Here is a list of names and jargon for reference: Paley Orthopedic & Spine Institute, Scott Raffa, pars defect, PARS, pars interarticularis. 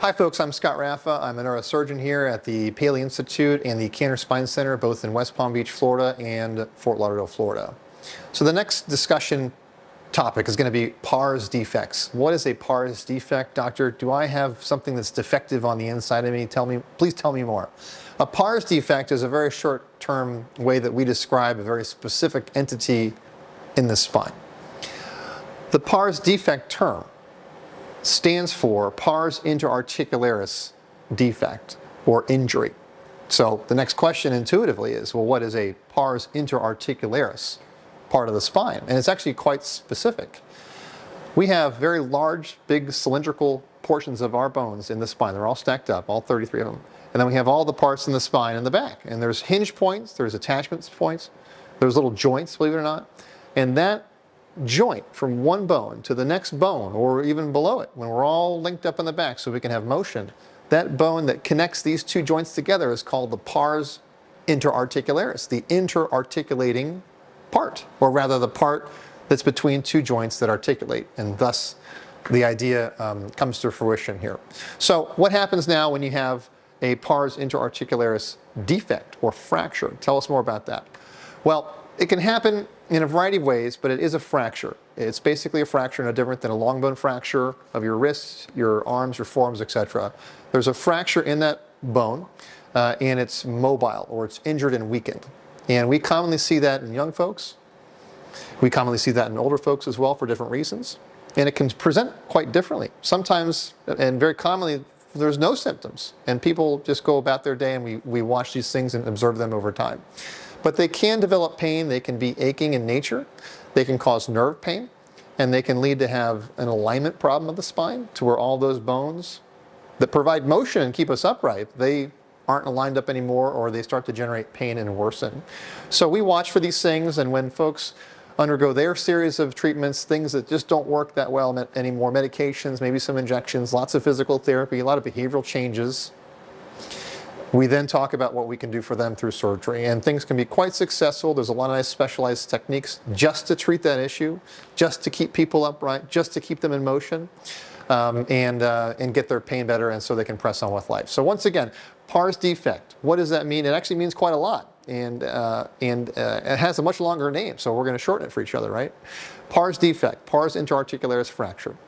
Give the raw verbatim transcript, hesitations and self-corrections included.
Hi folks, I'm Scott Raffa. I'm a neurosurgeon here at the Paley Institute and the Cantor Spine Center, both in West Palm Beach, Florida and Fort Lauderdale, Florida. So the next discussion topic is going to be PARS defects. What is a PARS defect? Doctor, do I have something that's defective on the inside of me? Tell me, please tell me more. A PARS defect is a very short-term way that we describe a very specific entity in the spine. The PARS defect term stands for pars interarticularis defect or injury. So the next question intuitively is, well, what is a pars interarticularis part of the spine? And it's actually quite specific. We have very large, big cylindrical portions of our bones in the spine. They're all stacked up, all thirty-three of them. And then we have all the parts in the spine and the back. And there's hinge points, there's attachments points, there's little joints, believe it or not. And that joint from one bone to the next bone or even below it, when we're all linked up in the back so we can have motion, that bone that connects these two joints together is called the pars interarticularis, the interarticulating part, or rather the part that's between two joints that articulate, and thus the idea um, comes to fruition here. So what happens now when you have a pars interarticularis defect or fracture? Tell us more about that. Well, it can happen in a variety of ways, but it is a fracture. It's basically a fracture no different than a long bone fracture of your wrists, your arms, your forearms, et cetera. There's a fracture in that bone, uh, and it's mobile, or it's injured and weakened. And we commonly see that in young folks. We commonly see that in older folks as well for different reasons. And it can present quite differently. Sometimes, and very commonly, there's no symptoms. And people just go about their day, and we, we watch these things and observe them over time. But they can develop pain, they can be aching in nature, they can cause nerve pain, and they can lead to have an alignment problem of the spine to where all those bones that provide motion and keep us upright, they aren't aligned up anymore, or they start to generate pain and worsen. So we watch for these things, and when folks undergo their series of treatments, things that just don't work that well anymore, medications, maybe some injections, lots of physical therapy, a lot of behavioral changes, we then talk about what we can do for them through surgery, and things can be quite successful. There's a lot of nice specialized techniques just to treat that issue, just to keep people upright, just to keep them in motion, um, and, uh, and get their pain better, and so they can press on with life. So once again, PARS defect, what does that mean? It actually means quite a lot, and, uh, and uh, it has a much longer name, so we're going to shorten it for each other, right? PARS defect, pars interarticularis fracture.